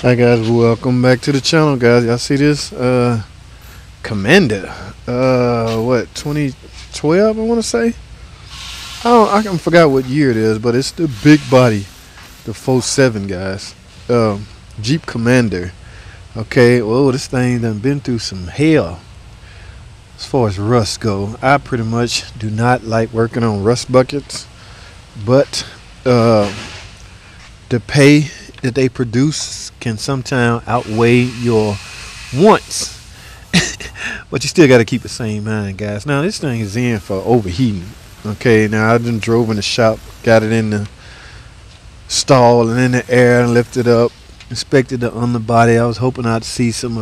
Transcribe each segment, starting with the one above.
Hi guys, welcome back to the channel, guys. Y'all see this Commander, what, 2012 I want to say. I forgot what year it is, but it's the big body, the 4.7, guys. Jeep Commander. Okay, well, this thing done been through some hell as far as rust go. I pretty much do not like working on rust buckets, but the pay that they produce can sometimes outweigh your wants. But you still got to keep the same mind, guys. Now this thing is in for overheating. Okay, now I done drove in the shop, got it in the stall and in the air and lifted up, inspected the underbody. I was hoping I'd see some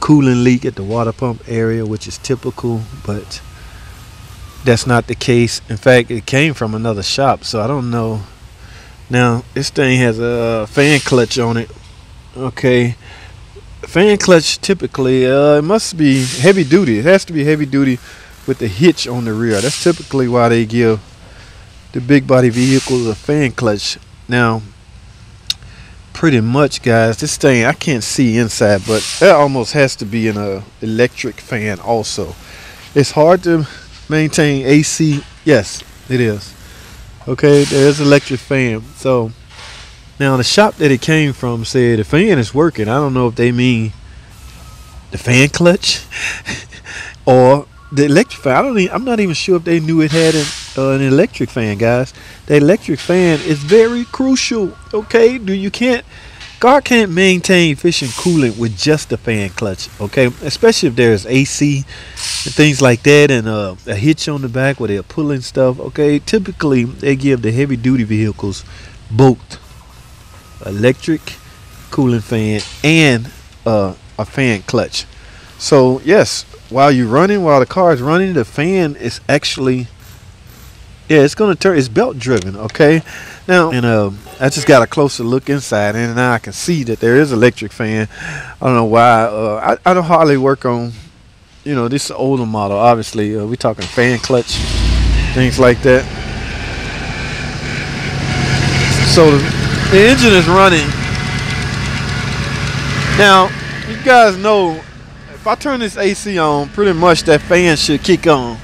coolant leak at the water pump area, which is typical, but that's not the case. In fact, it came from another shop, so I don't know. Now this thing has a fan clutch on it. Okay, fan clutch typically it must be heavy duty. It has to be heavy duty with the hitch on the rear. That's typically why they give the big body vehicles a fan clutch. Now pretty much, guys, this thing I can't see inside, but that almost has to be in a electric fan also. It's hard to maintain AC. Yes it is. Okay, there's electric fan. So now the shop that it came from said the fan is working. I don't know if they mean the fan clutch or the electric fan. I'm not even sure if they knew it had an electric fan, guys. The electric fan is very crucial. Okay, car can't maintain efficient coolant with just the fan clutch. Okay, especially if there's AC and things like that, and a hitch on the back where they're pulling stuff. Okay, typically they give the heavy duty vehicles both electric cooling fan and a fan clutch. So yes, while the car is running, the fan is actually, yeah, it's gonna turn. It's belt driven. Okay, now, and I just got a closer look inside, and now I can see that there is electric fan. I don't know why. I don't hardly work on, you know, this older model. Obviously, we're talking fan clutch, things like that. So the engine is running. Now, you guys know, if I turn this AC on, pretty much that fan should kick on.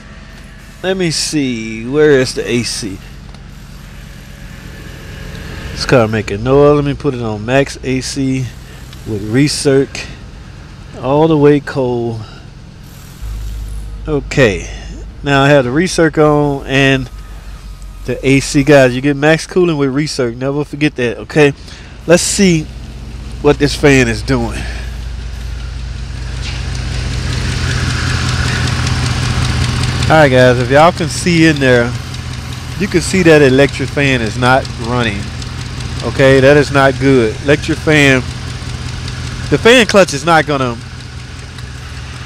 Let me see, where is the AC? This car making noise. Let me put it on max AC with recirc all the way cold. Okay, now I have the recirc on and the AC, guys. You get max cooling with recirc, never forget that. Okay, let's see what this fan is doing. Alright guys, if y'all can see in there, you can see that electric fan is not running. Okay, that is not good. Electric fan, the fan clutch is not gonna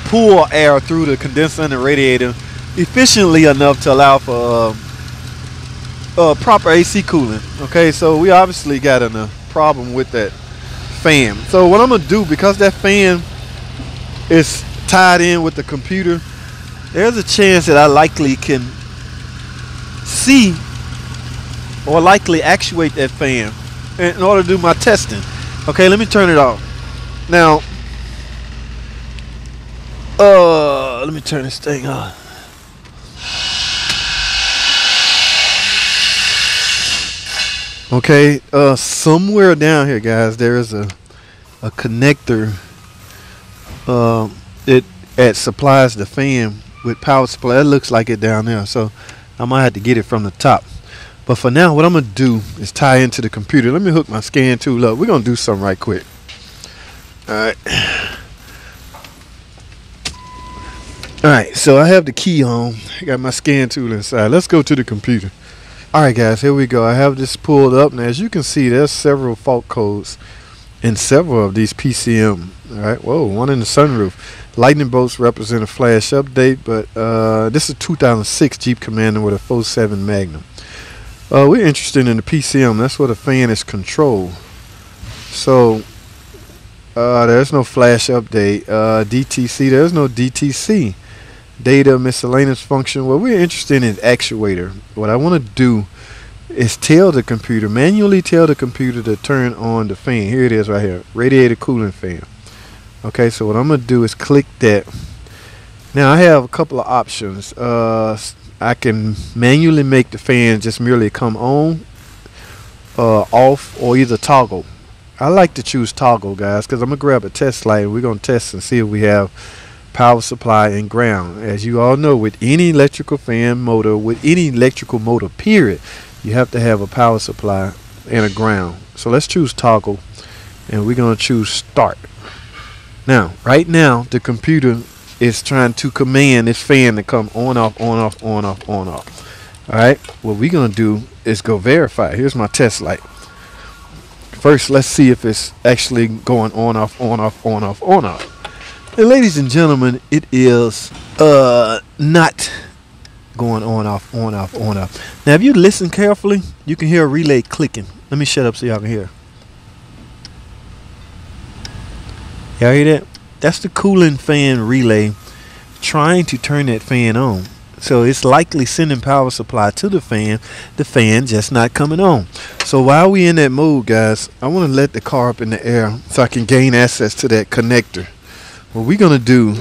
pull air through the condenser and the radiator efficiently enough to allow for proper AC cooling. Okay, so we obviously got a problem with that fan. So what I'm gonna do, because that fan is tied in with the computer, there's a chance that I likely can see or likely actuate that fan in order to do my testing. Okay, let me turn it off. Now, let me turn this thing on. Okay, somewhere down here, guys, there is a connector that supplies the fan with power supply. It looks like it down there, so I might have to get it from the top. But for now, what I'm gonna do is tie into the computer. Let me hook my scan tool up. We're gonna do something right quick. All right, so I have the key on. I got my scan tool inside. Let's go to the computer. All right guys, here we go. I have this pulled up. Now as you can see, there's several fault codes in several of these PCM. All right, whoa, one in the sunroof. Lightning bolts represent a flash update, but this is 2006 Jeep Commander with a 4.7 Magnum. We're interested in the PCM. That's where the fan is controlled. So there's no flash update. DTC, there's no DTC. Data miscellaneous function. What we're interested in is actuator. What I want to do is tell the computer, manually tell the computer to turn on the fan. Here it is right here, radiator cooling fan. Okay, so what I'm gonna do is click that. Now I have a couple of options. I can manually make the fan just merely come on, off, or either toggle. I like to choose toggle, guys, because I'm gonna grab a test light and we're gonna test and see if we have power supply and ground. As you all know, with any electrical fan motor, with any electrical motor period, you have to have a power supply and a ground. So let's choose toggle, and we're gonna choose start. Now right now the computer is trying to command this fan to come on, off, on, off, on, off, on, off. Alright, what we're gonna do is go verify. Here's my test light. First, let's see if it's actually going on, off, on, off, on, off, on, off. And ladies and gentlemen, it is not going on, off, on, off, on, off. Now if you listen carefully, you can hear a relay clicking. Let me shut up so y'all can hear. Y'all hear that? That's the cooling fan relay trying to turn that fan on. So it's likely sending power supply to the fan just not coming on. So while we in that mode, guys, I want to let the car up in the air so I can gain access to that connector. What we're gonna do,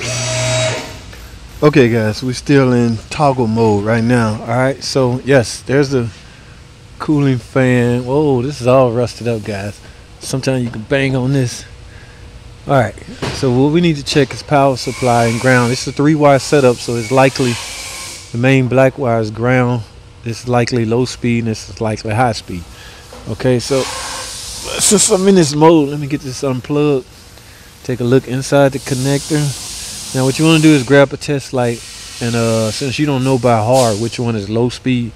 okay guys, we're still in toggle mode right now. All right, so yes, there's the cooling fan. Whoa, this is all rusted up, guys. Sometimes you can bang on this. Alright, so what we need to check is power supply and ground. It's a 3-wire setup, so it's likely the main black wire is ground. It's likely low speed, and this is likely high speed. Okay, so since I'm in this mode, let me get this unplugged. Take a look inside the connector. Now what you want to do is grab a test light, and since you don't know by heart which one is low speed,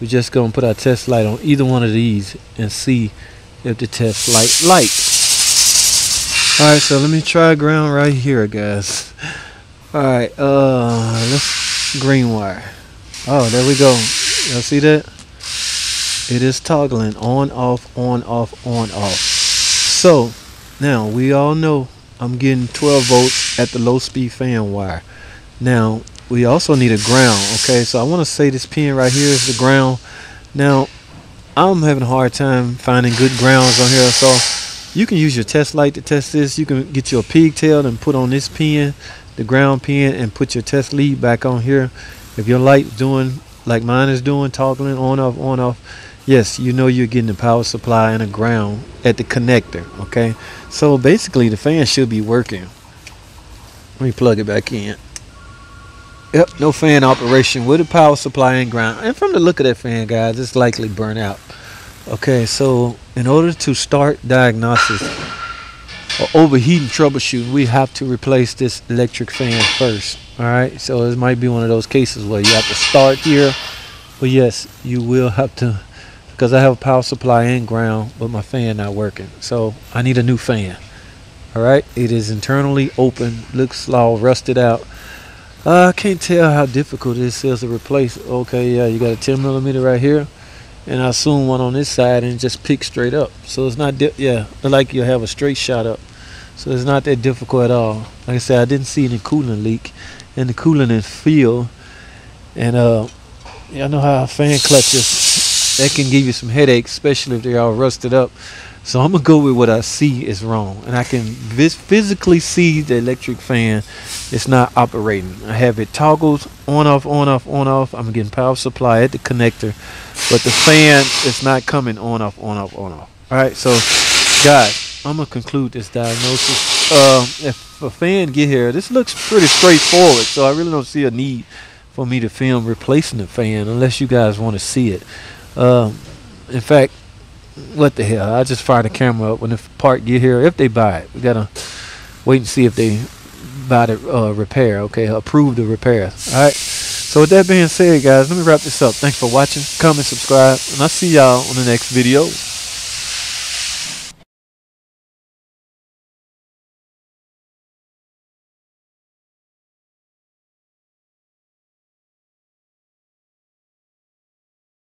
we're just going to put our test light on either one of these and see if the test light lights. Alright, so let me try ground right here, guys. Alright, let's green wire. Oh, there we go. Y'all see that? It is toggling on, off, on, off, on, off. So, now we all know I'm getting 12 volts at the low speed fan wire. Now, we also need a ground, okay? So I want to say this pin right here is the ground. Now, I'm having a hard time finding good grounds on here, so you can use your test light to test this. You can get your pigtail and put on this pin, the ground pin, and put your test lead back on here. If your light's doing like mine is doing, toggling on, off, on, off, yes, you know you're getting the power supply and a ground at the connector, okay? So basically the fan should be working. Let me plug it back in. Yep, no fan operation with a power supply and ground. And from the look of that fan, guys, it's likely burnt out. Okay, so in order to start diagnosis or overheating troubleshooting, we have to replace this electric fan first. All right, so this might be one of those cases where you have to start here, but yes, you will have to, because I have a power supply and ground, but my fan not working, so I need a new fan. All right, it is internally open, looks all rusted out. I can't tell how difficult this is to replace. Okay, yeah, you got a 10mm right here, and I assume one on this side, and just pick straight up. So it's not, yeah, like you'll have a straight shot up. So it's not that difficult at all. Like I said, I didn't see any coolant leak, and the coolant is filled. And y'all know how fan clutches, that can give you some headaches, especially if they're all rusted up. So I'm gonna go with what I see is wrong, and I can physically see the electric fan. It's not operating. I have it toggles on, off, on, off, on, off. I'm getting power supply at the connector, but the fan is not coming on, off, on, off, on, off. All right, so guys, I'm gonna conclude this diagnosis. If a fan get here, this looks pretty straightforward. So I really don't see a need for me to film replacing the fan unless you guys want to see it. In fact, what the hell, I just fire the camera up when the part get here, if they buy it. We gotta wait and see if they buy the repair, okay, approve the repair. All right, so with that being said, guys, let me wrap this up. Thanks for watching, comment, subscribe, and I'll see y'all on the next video.